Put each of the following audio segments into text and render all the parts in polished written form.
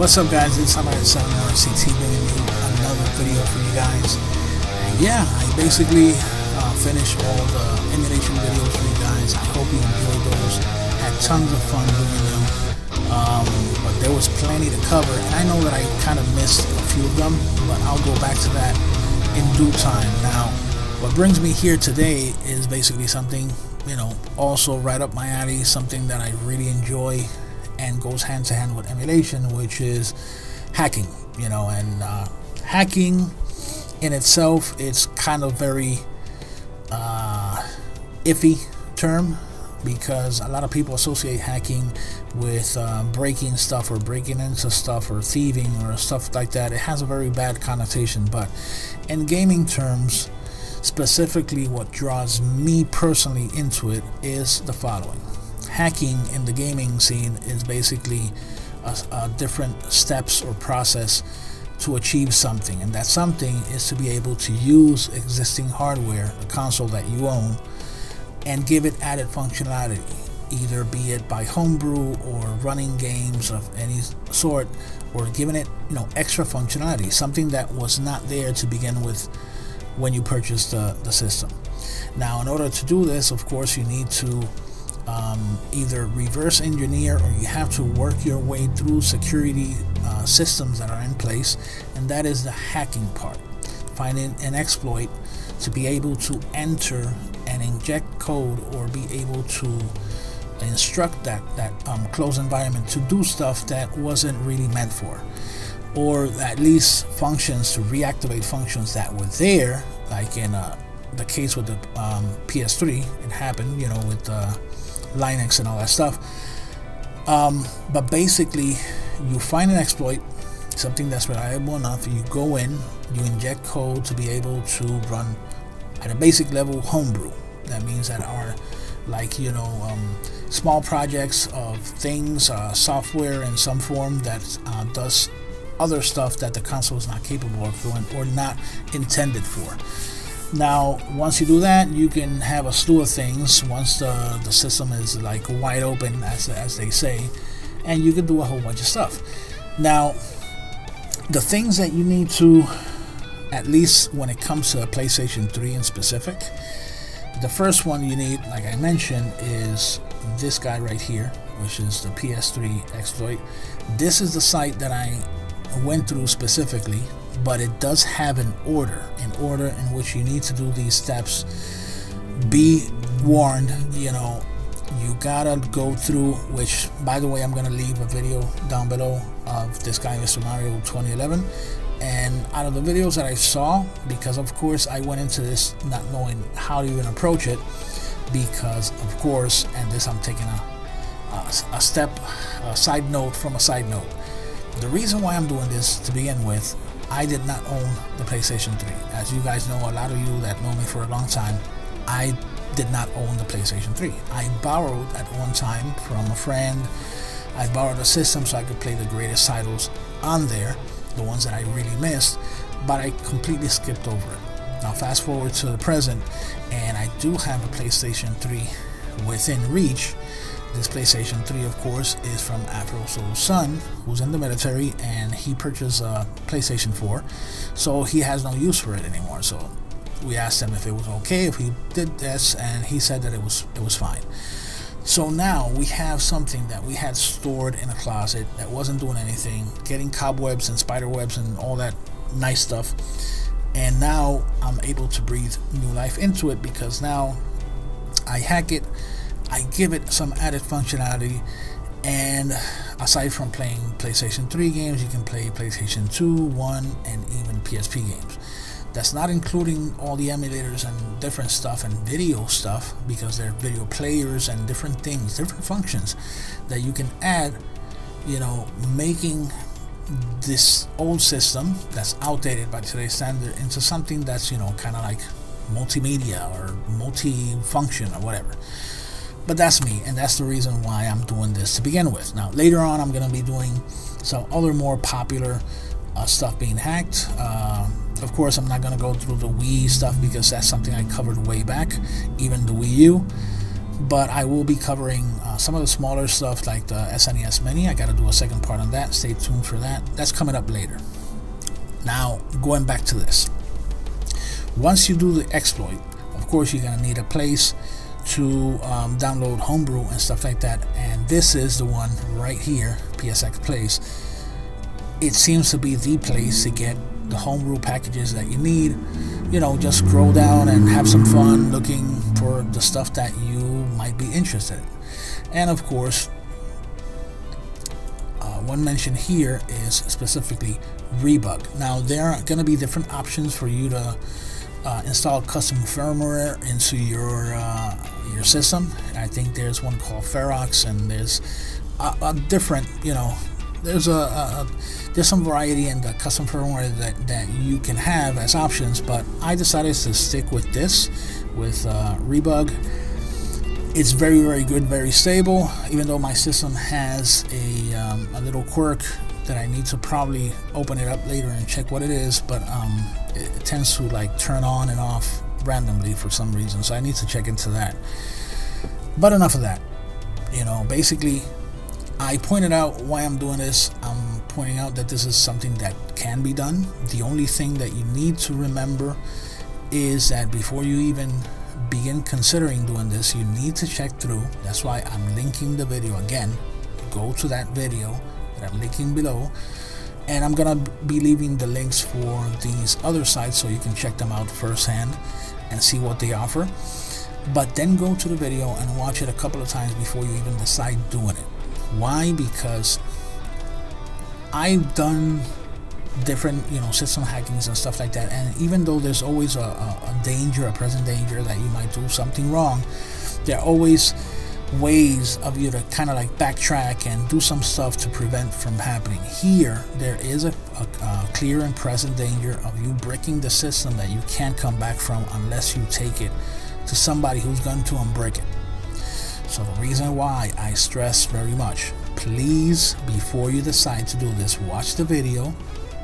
What's up, guys? It's Hammer Summon RCT bringing you another video for you guys. And yeah, I basically finished all the emulation videos for you guys. I hope you enjoyed those. Had tons of fun doing them. But there was plenty to cover, and I know that I kind of missed a few of them, but I'll go back to that in due time. Now, what brings me here today is basically something, you know, also right up my alley, something that I really enjoy and goes hand to hand with emulation, which is hacking, you know. And hacking in itself, it's kind of very iffy term, because a lot of people associate hacking with breaking stuff or breaking into stuff or thieving or stuff like that. It has a very bad connotation, but in gaming terms, specifically what draws me personally into it is the following. Hacking in the gaming scene is basically a different steps or process to achieve something, and that something is to be able to use existing hardware, a console that you own, and give it added functionality, either be it by homebrew or running games of any sort, or giving it, you know, extra functionality, something that was not there to begin with when you purchased the system. Now, in order to do this, of course, you need to either reverse engineer, or you have to work your way through security systems that are in place, and that is the hacking part. Finding an exploit to be able to enter and inject code, or be able to instruct that closed environment to do stuff that wasn't really meant for, or at least functions to reactivate functions that were there, like in the case with the PS3, it happened, you know, with Linux and all that stuff. But basically, you find an exploit, something that's reliable enough, you go in, you inject code to be able to run at a basic level homebrew. That means that our, like, you know, small projects of things, software in some form that does other stuff that the console is not capable of doing or not intended for. Now, once you do that, you can have a slew of things once the system is like wide open, as they say, and you can do a whole bunch of stuff. Now, the things that you need to, at least when it comes to PlayStation 3 in specific, the first one you need, like I mentioned, is this guy right here, which is the PS3 exploit. This is the site that I went through specifically, but it does have an order in which you need to do these steps. Be warned, you know, you gotta go through, which, by the way, I'm gonna leave a video down below of this guy, Mr. Mario 2011. And out of the videos that I saw, because of course I went into this not knowing how to even approach it, because of course, and this I'm taking a side note from a side note. The reason why I'm doing this, to begin with, I did not own the PlayStation 3. As you guys know, a lot of you that know me for a long time, I did not own the PlayStation 3. I borrowed at one time from a friend. I borrowed a system so I could play the greatest titles on there, the ones that I really missed, but I completely skipped over it. Now, fast forward to the present, and I do have a PlayStation 3 within reach. This PlayStation 3, of course, is from Afro Soul's son, who's in the military, and he purchased a PlayStation 4, so he has no use for it anymore. So we asked him if it was okay if he did this, and he said that it was fine. So now we have something that we had stored in a closet that wasn't doing anything, getting cobwebs and spider webs and all that nice stuff, and now I'm able to breathe new life into it, because now I hack it, I give it some added functionality, and aside from playing PlayStation 3 games, you can play PlayStation 2, 1, and even PSP games. That's not including all the emulators and different stuff and video stuff, because there are video players and different things, different functions that you can add, you know, making this old system that's outdated by today's standard into something that's, you know, kind of like multimedia or multi-function or whatever. But that's me, and that's the reason why I'm doing this to begin with. Now, later on, I'm going to be doing some other more popular stuff being hacked. Of course, I'm not going to go through the Wii stuff, because that's something I covered way back, even the Wii U. but I will be covering some of the smaller stuff like the SNES Mini. I got to do a second part on that. Stay tuned for that. That's coming up later. Now, going back to this. Once you do the exploit, of course, you're going to need a place to download homebrew and stuff like that. And this is the one right here, PSX Place. It seems to be the place to get the homebrew packages that you need. You know, just scroll down and have some fun looking for the stuff that you might be interested in. And of course, one mention here is specifically Rebug. Now, there are going to be different options for you to install custom firmware into your system. And I think there's one called Ferox, and there's a different, you know, there's some variety in the custom firmware that you can have as options, but I decided to stick with this, with Rebug. It's very, very good, very stable, even though my system has a little quirk that I need to probably open it up later and check what it is, but it tends to like turn on and off randomly for some reason, so I need to check into that. But enough of that. You know, basically, I pointed out why I'm doing this. I'm pointing out that this is something that can be done. The only thing that you need to remember is that before you even begin considering doing this, you need to check through. That's why I'm linking the video again. Go to that video that I'm linking below, and I'm gonna be leaving the links for these other sites so you can check them out firsthand and see what they offer. But then go to the video and watch it a couple of times before you even decide doing it. Why? Because I've done different, you know, system hackings and stuff like that, and even though there's always a danger, a present danger that you might do something wrong, there are always ways of you to kind of like backtrack and do some stuff to prevent from happening. Here there is a clear and present danger of you breaking the system that you can't come back from unless you take it to somebody who's going to unbreak it. So the reason why I stress very much, please, before you decide to do this, watch the video,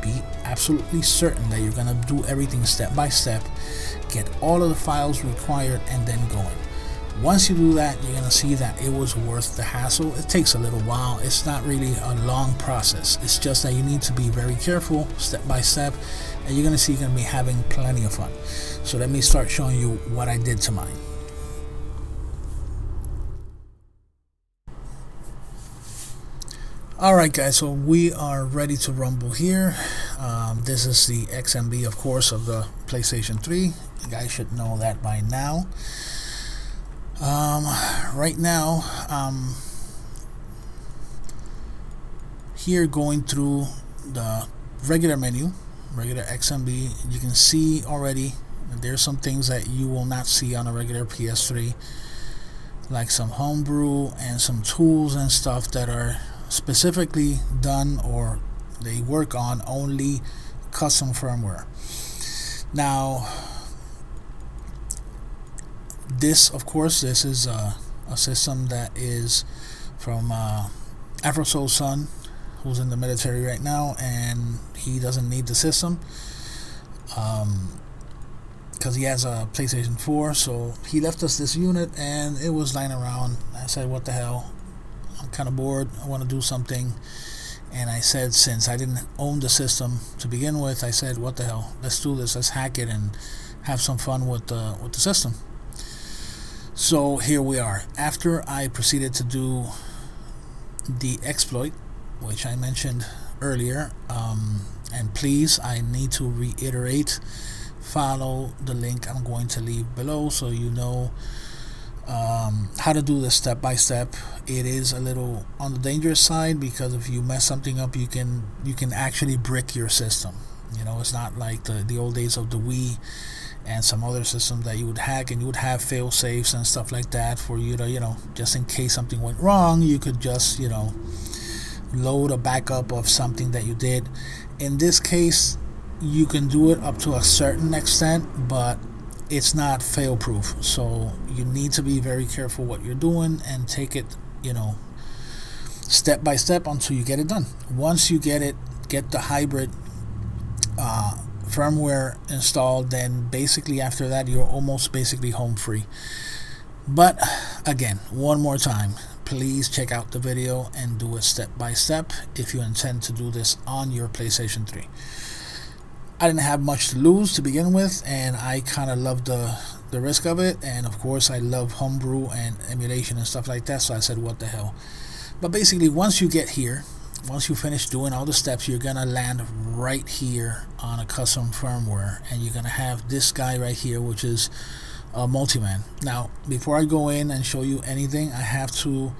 be absolutely certain that you're going to do everything step by step, get all of the files required, and then going. Once you do that, you're going to see that it was worth the hassle. It takes a little while. It's not really a long process. It's just that you need to be very careful step by step, and you're going to see you're going to be having plenty of fun. So let me start showing you what I did to mine. Alright guys, so we are ready to rumble here. This is the XMB, of course, of the PlayStation 3. You guys should know that by now. Right now, here going through the regular menu, regular XMB, you can see already that there's some things that you will not see on a regular PS3, like some homebrew and some tools and stuff that are specifically done, or they work on only custom firmware. Now this, of course, this is a system that is from Afro Soul Son, who's in the military right now, and he doesn't need the system because he has a PlayStation 4, so he left us this unit and it was lying around. I said, what the hell, I'm kind of bored, I want to do something. And I said, since I didn't own the system to begin with, I said, what the hell, let's do this, let's hack it and have some fun with the system. So here we are. After I proceeded to do the exploit, which I mentioned earlier, and please, I need to reiterate, follow the link I'm going to leave below so you know how to do this step by step. It is a little on the dangerous side because if you mess something up, you can actually brick your system. You know, it's not like the old days of the Wii and some other system that you would hack and you would have fail safes and stuff like that for you to, you know, just in case something went wrong, you could just, you know, load a backup of something that you did. In this case, you can do it up to a certain extent, but it's not fail proof, so you need to be very careful what you're doing and take it, you know, step by step until you get it done. Once you get the hybrid firmware installed, then basically after that you're almost basically home free. But again, one more time, please check out the video and do it step by step if you intend to do this on your PlayStation 3. I didn't have much to lose to begin with, and I kind of loved the risk of it, and of course I love homebrew and emulation and stuff like that, so I said what the hell. But basically, once you get here, once you finish doing all the steps, you're gonna land right here on a custom firmware, and you're gonna have this guy right here, which is a Multiman. Now, before I go in and show you anything, I have to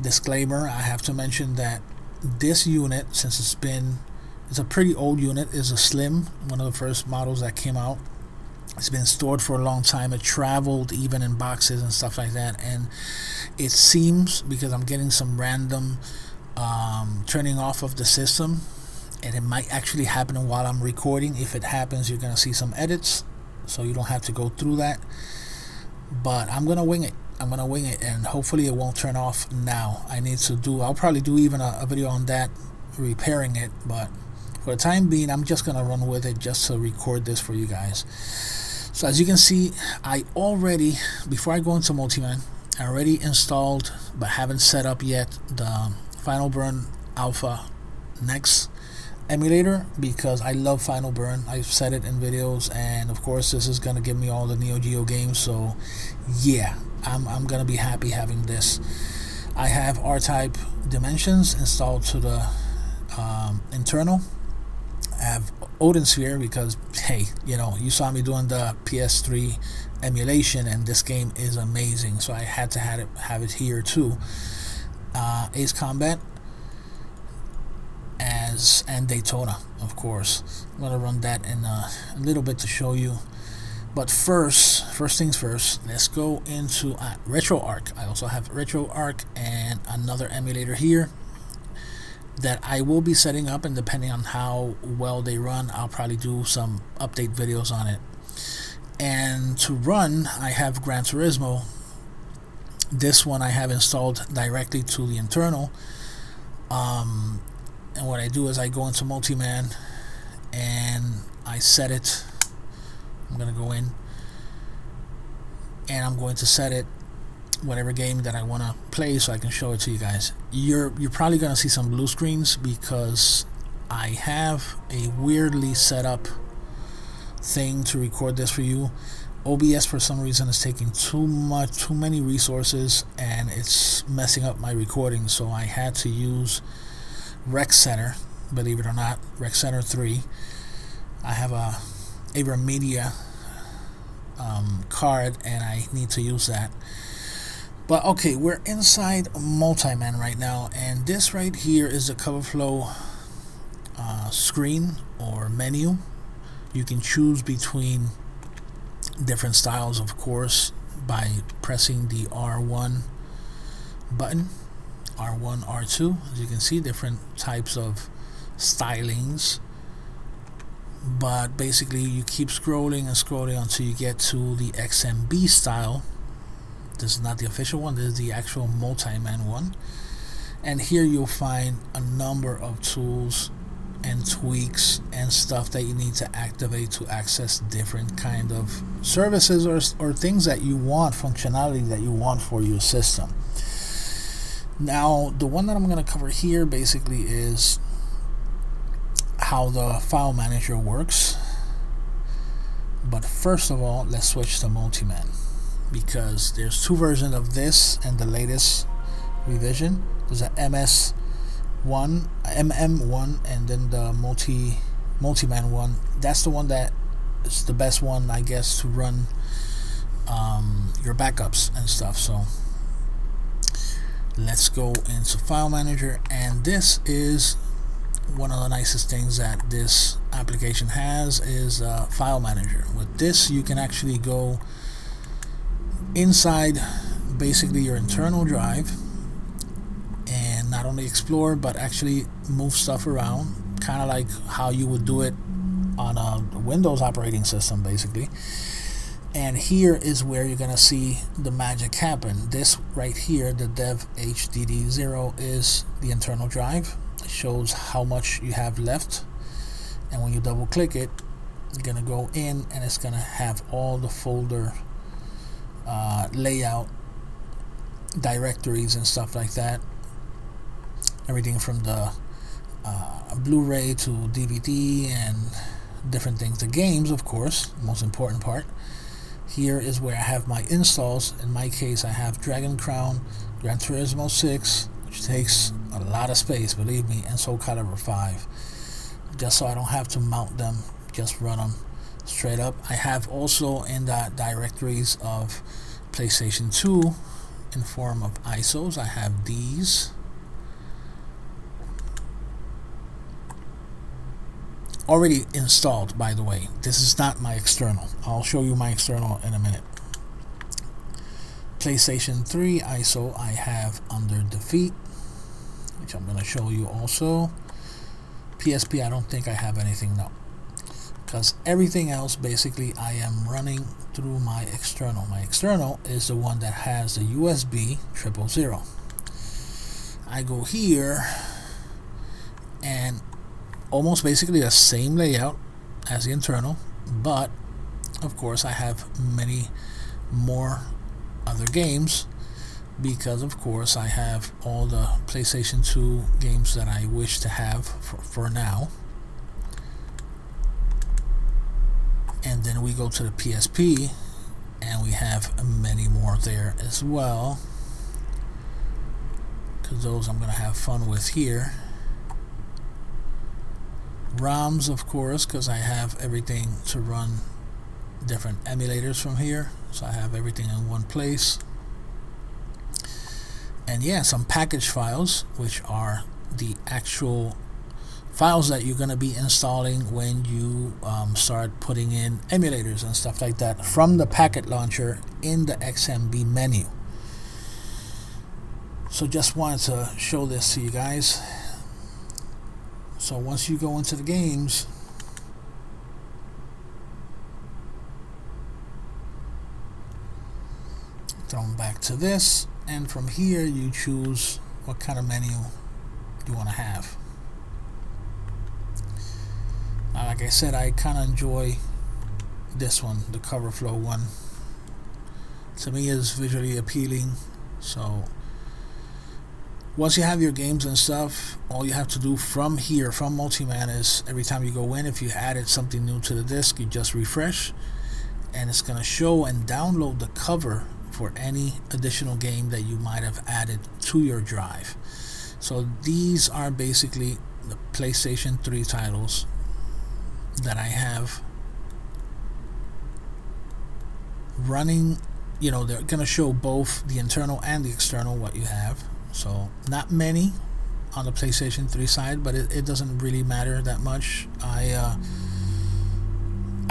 disclaimer, I have to mention that this unit, since it's a pretty old unit, is a slim, one of the first models that came out. It's been stored for a long time. It traveled even in boxes and stuff like that, and it seems, because I'm getting some random turning off of the system, and it might actually happen while I'm recording. If it happens, you're gonna see some edits, so you don't have to go through that, but I'm gonna wing it. I'm gonna wing it, and hopefully it won't turn off now. I'll probably do even a video on that, repairing it, but for the time being, I'm just gonna run with it just to record this for you guys. So as you can see, I already, before I go into Multiman, I already installed but haven't set up yet the Final Burn Alpha Next emulator, because I love Final Burn. I've said it in videos, and of course this is gonna give me all the Neo Geo games, so yeah, I'm gonna be happy having this. I have R-Type Dimensions installed to the internal. I have Odin Sphere because, hey, you know, you saw me doing the PS3 emulation, and this game is amazing, so I had to have it here too. Ace Combat and Daytona, of course. I'm gonna run that in a little bit to show you, but first things first, let's go into RetroArch. I also have RetroArch and another emulator here that I will be setting up, and depending on how well they run, I'll probably do some update videos on it. And to run, I have Gran Turismo. This one I have installed directly to the internal, and what I do is I go into Multiman and I set it. I'm gonna go in and I'm going to set it whatever game that I want to play, so I can show it to you guys. You're probably gonna see some blue screens because I have a weirdly set up thing to record this for you. OBS for some reason is taking too many resources, and it's messing up my recording, so I had to use Rec Center, believe it or not, Rec Center 3. I have a Avermedia card, and I need to use that. But okay, we're inside Multiman right now, and this right here is the cover flow screen or menu. You can choose between different styles, of course, by pressing the R1 button, R1, R2. As you can see, different types of stylings. But basically, you keep scrolling and scrolling until you get to the XMB style. This is not the official one, this is the actual Multiman one. And here you'll find a number of tools and tweaks and stuff that you need to activate to access different kind of services or things that you want, functionality that you want for your system. Now, the one that I'm going to cover here basically is how the file manager works. But first of all, let's switch to Multiman, because there's two versions of this, and the latest revision, there's a MM1, and then the Multiman one. That's the one that is the best one, I guess, to run your backups and stuff. So let's go into File Manager, and this is one of the nicest things that this application has, is File Manager. With this, you can actually go inside basically your internal drive, not only explore but actually move stuff around, kind of like how you would do it on a Windows operating system basically. And here is where you're gonna see the magic happen. This right here, the dev HDD0, is the internal drive. It shows how much you have left, and when you double click it, you're gonna go in and it's gonna have all the folder layout directories and stuff like that. Everything from the Blu-ray to DVD and different things. The games, of course, most important part. Here is where I have my installs. In my case, I have Dragon Crown, Gran Turismo 6, which takes a lot of space, believe me, and Soul Calibur 5. Just so I don't have to mount them, just run them straight up. I have also in the directories of PlayStation 2 in form of ISOs. I have these. Already installed, by the way. This is not my external. I'll show you my external in a minute. PlayStation 3 ISO I have under defeat, which I'm going to show you also. PSP, I don't think I have anything, no. Because everything else, basically, I am running through my external. My external is the one that has the USB 000. I go here and almost basically the same layout as the internal, but of course I have many more other games, because of course I have all the PlayStation 2 games that I wish to have for now. And then we go to the PSP and we have many more there as well, because those I'm gonna have fun with here. ROMs, of course, because I have everything to run different emulators from here, so I have everything in one place. And yeah, some package files, which are the actual files that you're going to be installing when you start putting in emulators and stuff like that from the packet launcher in the XMB menu. So just wanted to show this to you guys. So once you go into the games, throw them back to this, and from here you choose what kind of menu you want to have. Now, like I said, I kind of enjoy this one, the cover flow one. To me, it's visually appealing. So once you have your games and stuff, all you have to do from here, from Multiman, is every time you go in, if you added something new to the disc, you just refresh and it's going to show and download the cover for any additional game that you might have added to your drive. So these are basically the PlayStation 3 titles that I have running. You know, they're going to show both the internal and the external, what you have. So not many on the PlayStation 3 side, but it doesn't really matter that much. I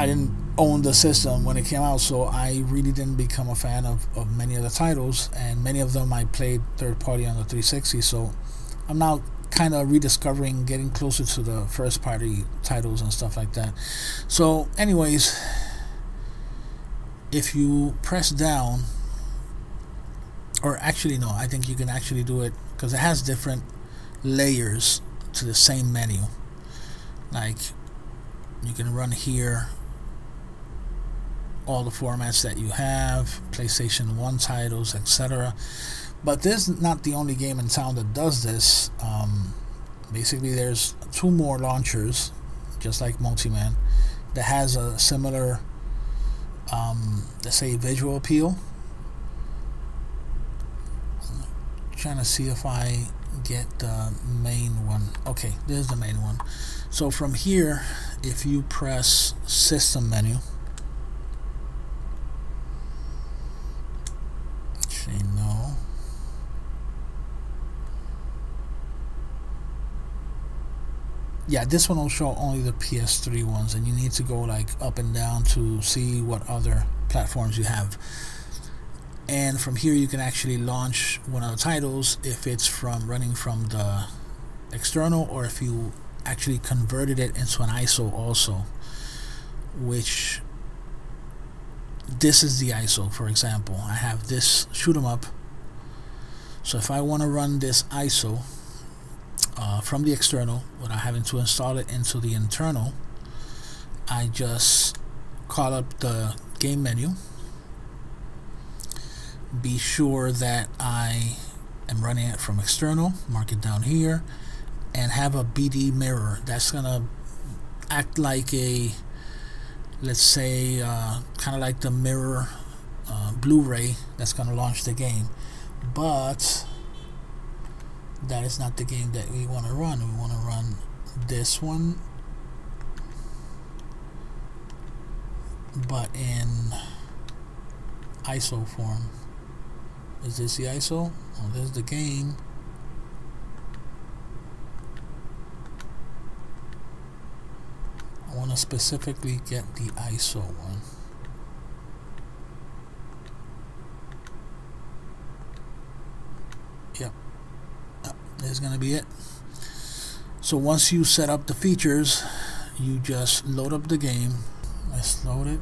didn't own the system when it came out, so I really didn't become a fan of many of the titles, and many of them I played third party on the 360. So I'm now kind of rediscovering, getting closer to the first party titles and stuff like that. So anyways, if you press down, or actually no, I think you can actually do it, because it has different layers to the same menu. Like, you can run here all the formats that you have, PlayStation 1 titles, etc. But this is not the only game in town that does this. Basically, there's two more launchers, just like Multiman, that has a similar, let's say, visual appeal. Trying to see if I get the main one. Okay, there's the main one. So from here, if you press system menu, actually no, yeah, this one will show only the PS3 ones, and you need to go like up and down to see what other platforms you have. And from here you can actually launch one of the titles if it's from running from the external, or if you actually converted it into an ISO also, which this is the ISO. For example, I have this shoot 'em up. So if I want to run this ISO from the external without having to install it into the internal, I just call up the game menu. be sure that I am running it from external, mark it down here, and have a BD mirror. That's gonna act like a, let's say, kind of like the mirror Blu-ray that's gonna launch the game. But that is not the game that we want to run. We want to run this one, but in ISO form. Is this the ISO? Oh, this is the game. I want to specifically get the ISO one. Yep, that's gonna be it. So once you set up the features, you just load up the game. Let's load it.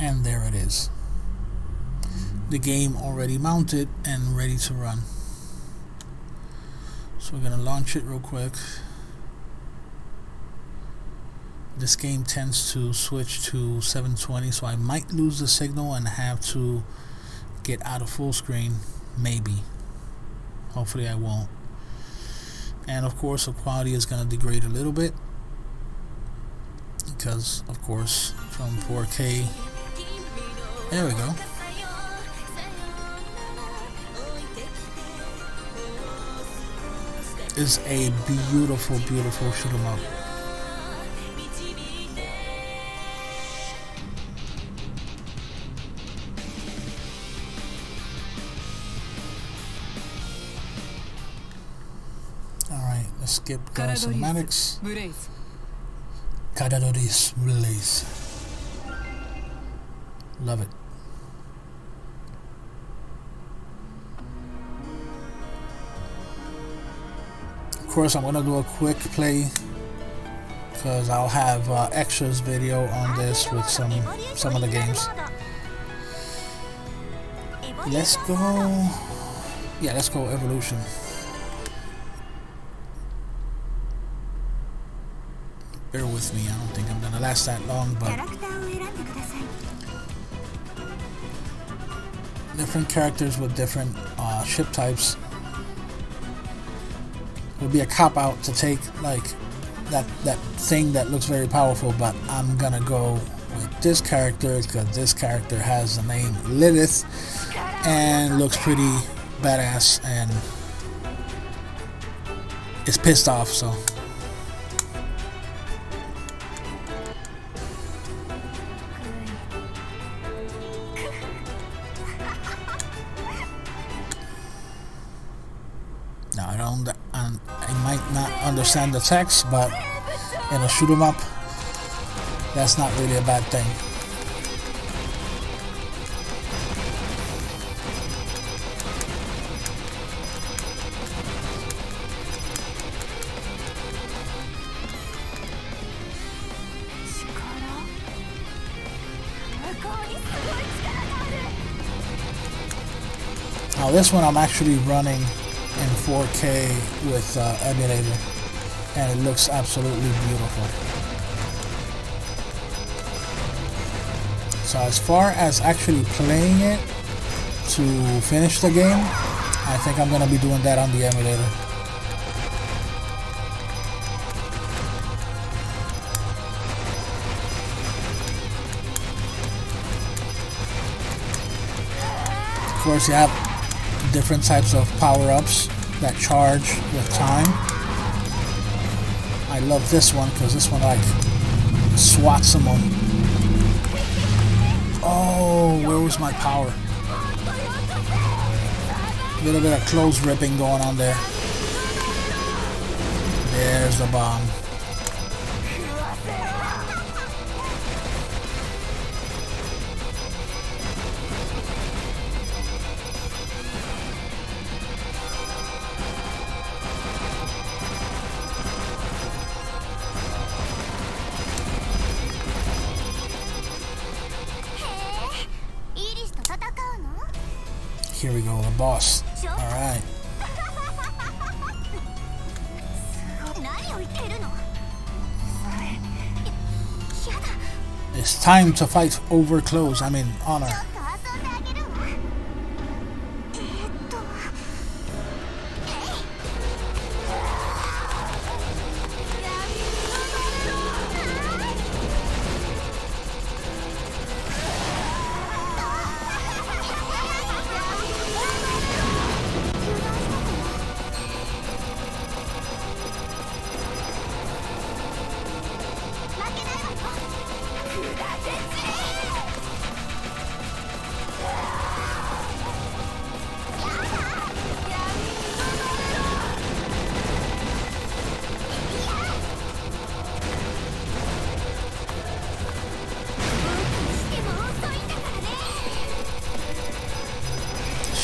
And there it is. The game already mounted and ready to run. So we're gonna launch it real quick. This game tends to switch to 720, so I might lose the signal and have to get out of full screen, maybe. Hopefully I won't. And of course the quality is gonna degrade a little bit, because of course from 4K. There we go. It's a beautiful, beautiful shoot 'em up. Alright, let's skip the cinematics. Kadadoris release. Love it. Of course, I'm gonna do a quick play because I'll have extras video on this with some of the games. Let's go. Yeah, let's go Evolution. Bear with me. I don't think I'm gonna last that long, but different characters with different ship types. It would be a cop-out to take like that thing that looks very powerful, but I'm gonna go with this character because this character has the name Lilith and looks pretty badass and is pissed off, so understand the text, but in a shoot 'em up, that's not really a bad thing. Now this one I'm actually running in 4K with emulator. And it looks absolutely beautiful. So as far as actually playing it to finish the game, I think I'm gonna be doing that on the emulator. Of course, you have different types of power-ups that charge with time. I love this one because this one like swats someone. Oh, where was my power? A little bit of clothes ripping going on there. There's the bomb. Here we go, the boss. Alright. It's time to fight over clothes, I mean honor.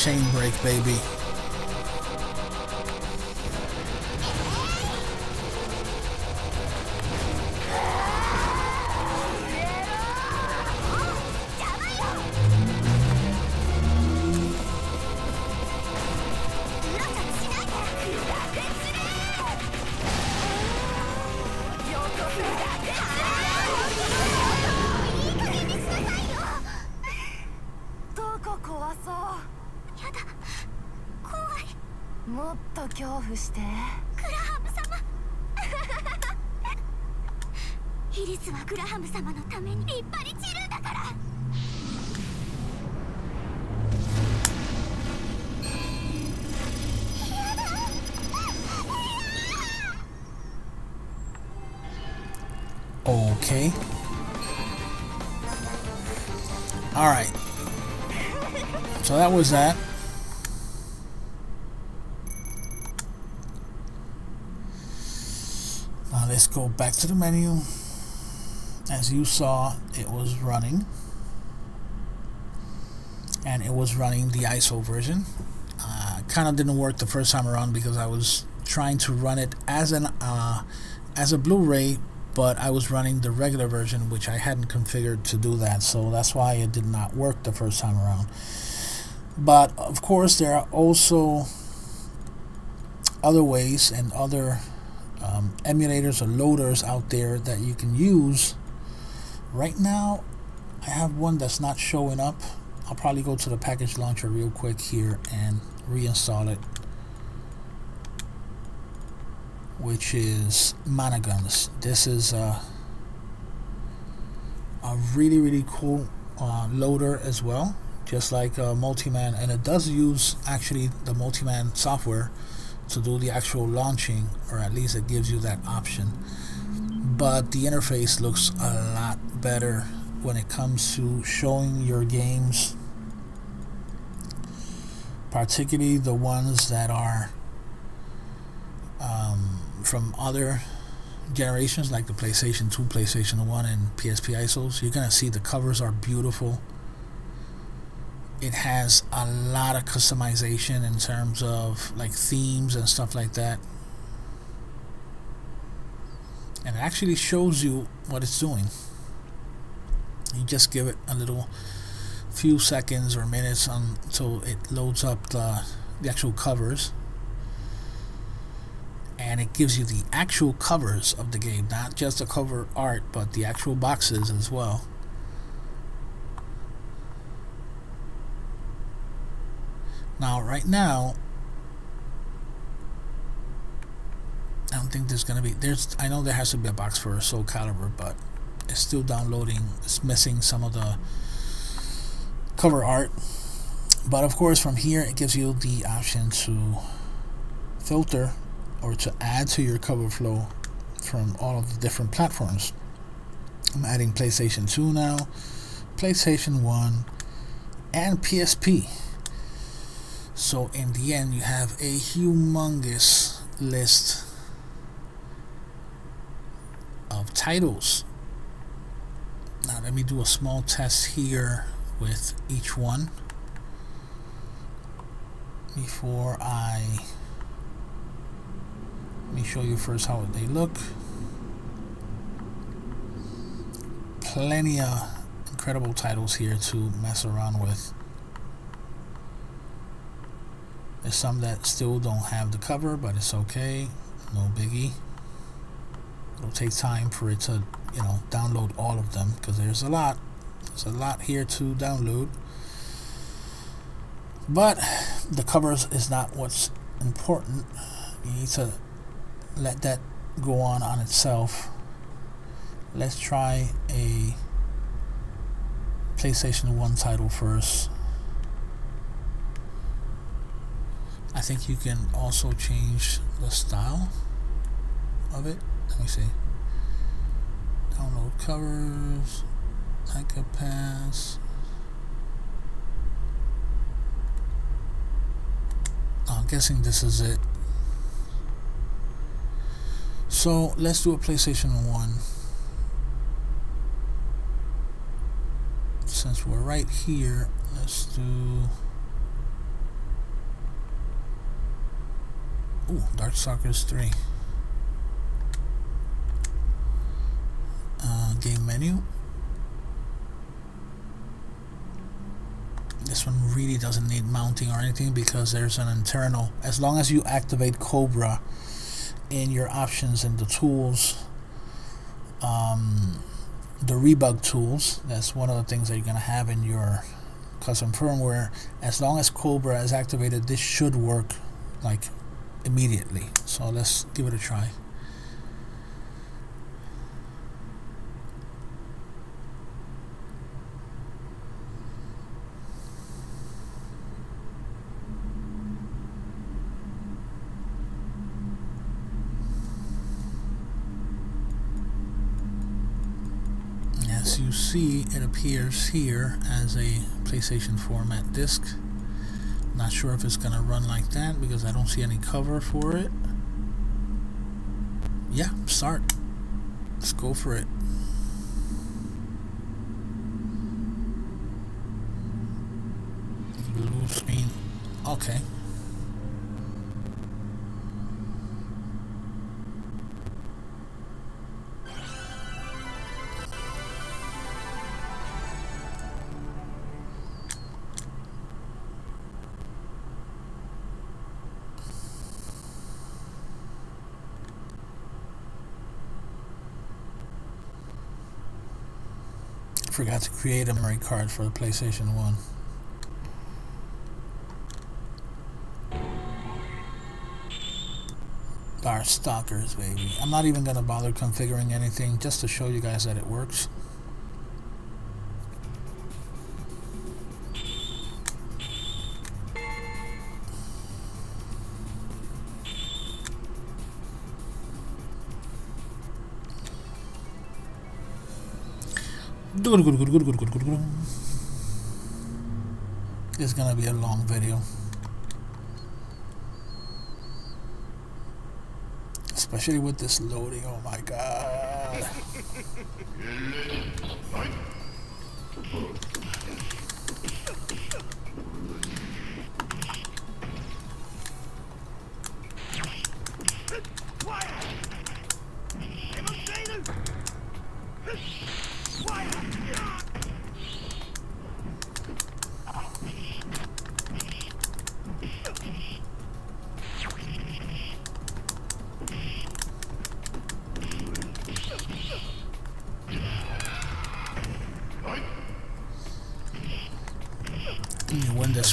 Chain break, baby. Okay. Alright. So that was that. Now let's go back to the menu. As you saw, it was running. And it was running the ISO version. Kind of didn't work the first time around because I was trying to run it as a Blu-ray, but I was running the regular version, which I hadn't configured to do that, so that's why it did not work the first time around. But of course there are also other ways and other emulators or loaders out there that you can use. Right now I have one that's not showing up. I'll probably go to the package launcher real quick here and reinstall it, which is Monoguns. This is a really, really cool loader as well, just like Multiman, and it does use actually the Multiman software to do the actual launching, or at least it gives you that option. But the interface looks a lot better when it comes to showing your games, particularly the ones that are from other generations, like the PlayStation 2, PlayStation 1, and PSP ISOs. You're gonna see the covers are beautiful. It has a lot of customization in terms of like themes and stuff like that, and it actually shows you what it's doing. You just give it a little few seconds or minutes until it loads up the actual covers. And it gives you the actual covers of the game, not just the cover art, but the actual boxes as well. Now, right now, I don't think there's going to be... I know there has to be a box for Soul Calibur, but it's still downloading. It's missing some of the cover art. But, of course, from here, it gives you the option to filter or to add to your cover flow from all of the different platforms. I'm adding PlayStation 2 now, PlayStation 1, and PSP. So in the end you have a humongous list of titles. Now let me do a small test here with each one before I... Let me show you first how they look. Plenty of incredible titles here to mess around with. There's some that still don't have the cover, but it's okay, no biggie. It'll take time for it to, you know, download all of them, because there's a lot. There's a lot here to download. But the covers is not what's important. You need to let that go on itself. Let's try a PlayStation 1 title first. I think you can also change the style of it. Let me see. Download covers. I could pass. I'm guessing this is it. So let's do a PlayStation 1. Since we're right here, let's do. Ooh, Darkstalkers 3. Game menu. This one really doesn't need mounting or anything because there's an internal. As long as you activate Cobra in your options and the tools, the Rebug tools, that's one of the things that you're going to have in your custom firmware. As long as Cobra is activated, this should work like immediately. So let's give it a try. As you see, it appears here as a PlayStation format disc. Not sure if it's gonna run like that because I don't see any cover for it. Yeah, start. Let's go for it. Blue screen. Okay. Forgot to create a memory card for the PlayStation 1. Darkstalkers, baby. I'm not even gonna bother configuring anything just to show you guys that it works. It's gonna be a long video, especially with this loading. Oh my god.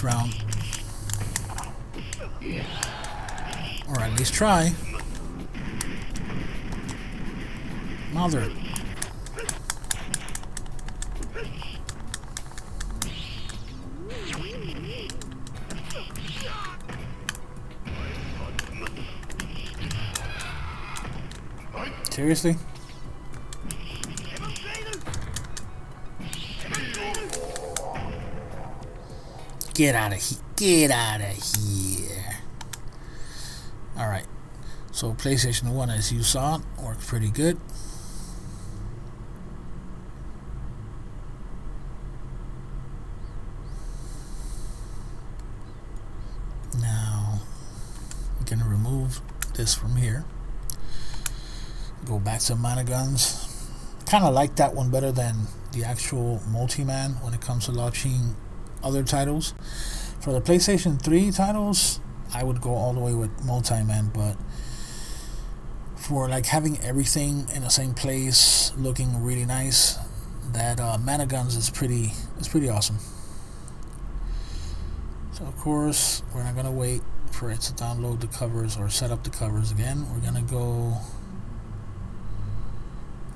Round, or at least try. Mother. Seriously? Get out of here. Get out of here. Alright. So PlayStation 1, as you saw, worked pretty good. Now, I'm going to remove this from here. Go back to Monoguns. Kind of like that one better than the actual Multiman when it comes to launching other titles. For the PlayStation 3 titles, I would go all the way with Multiman, but for like having everything in the same place, looking really nice, that Monoguns is pretty awesome. So of course we're not gonna wait for it to download the covers or set up the covers again. We're gonna go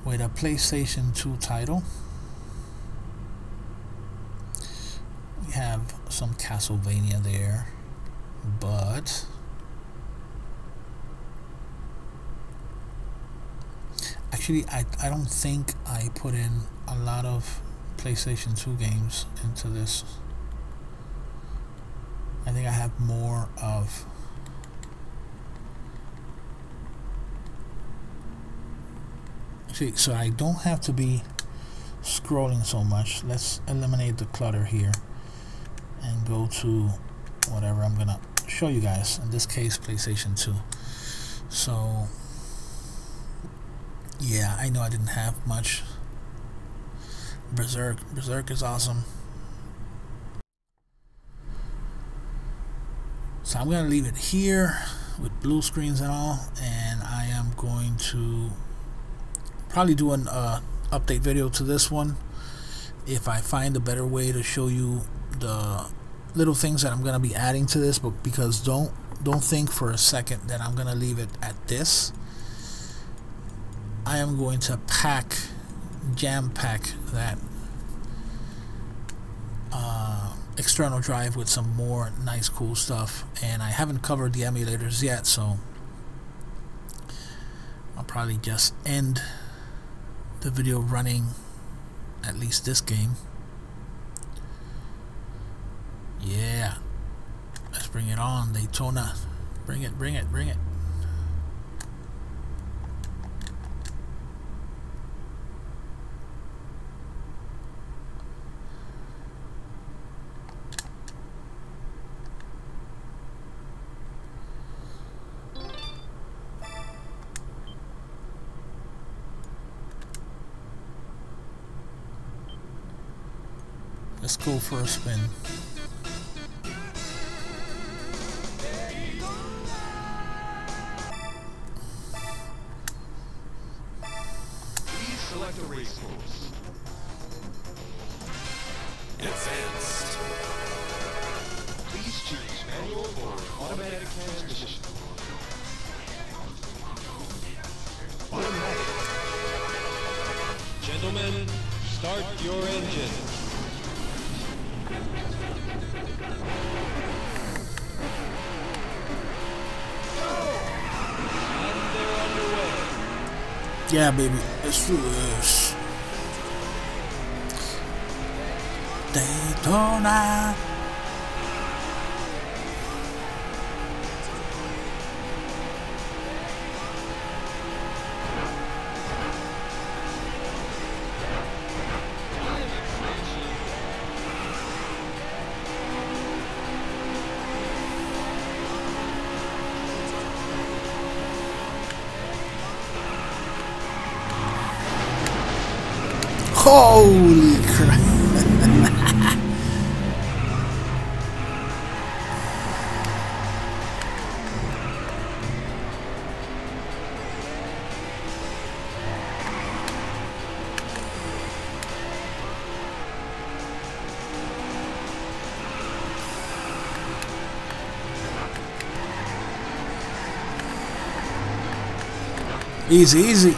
with a PlayStation 2 title. We have some Castlevania there, but actually I don't think I put in a lot of PlayStation 2 games into this. I think I have more of so I don't have to be scrolling so much. Let's eliminate the clutter here and go to whatever I'm gonna show you guys, in this case PlayStation 2. So yeah, I know I didn't have much. Berserk is awesome. So I'm gonna leave it here with blue screens and all, and I am going to probably do an update video to this one if I find a better way to show you the little things that I'm gonna be adding to this. But because don't think for a second that I'm gonna leave it at this. I am going to jam pack that external drive with some more nice cool stuff, and I haven't covered the emulators yet, so I'll probably just end the video running at least this game. Yeah, let's bring it on, Daytona. Bring it, bring it, bring it. Let's go for a spin. Please select a race course. Advanced. Please choose manual or automatic transmission. Automatic. Gentlemen, start your engine. Yeah, baby, let's do this. Daytona. Holy crap. Easy, easy.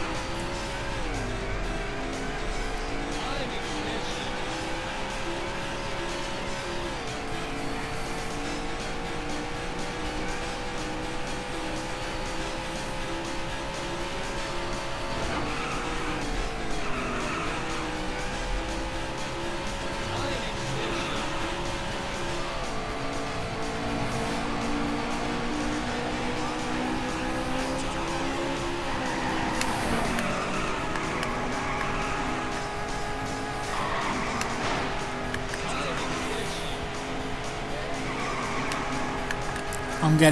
I'm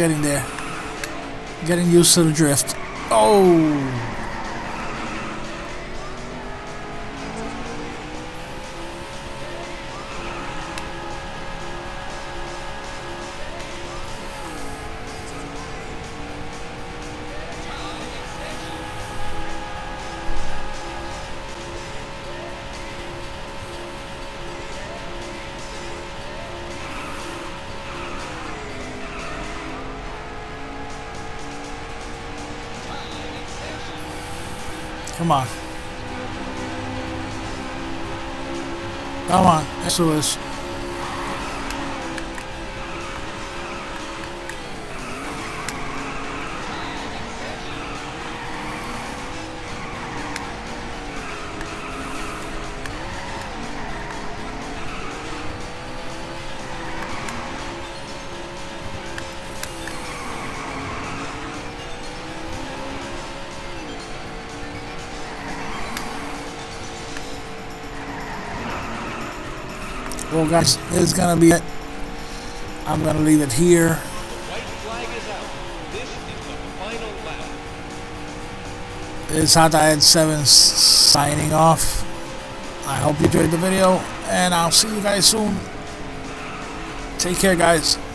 getting there. Getting used to the drift. Oh! Come on. Come on. SOS. Well, guys, it's gonna be it. I'm gonna leave it here. The white flag is out. This is the final lap. It's Htaed7 signing off. I hope you enjoyed the video, and I'll see you guys soon. Take care, guys.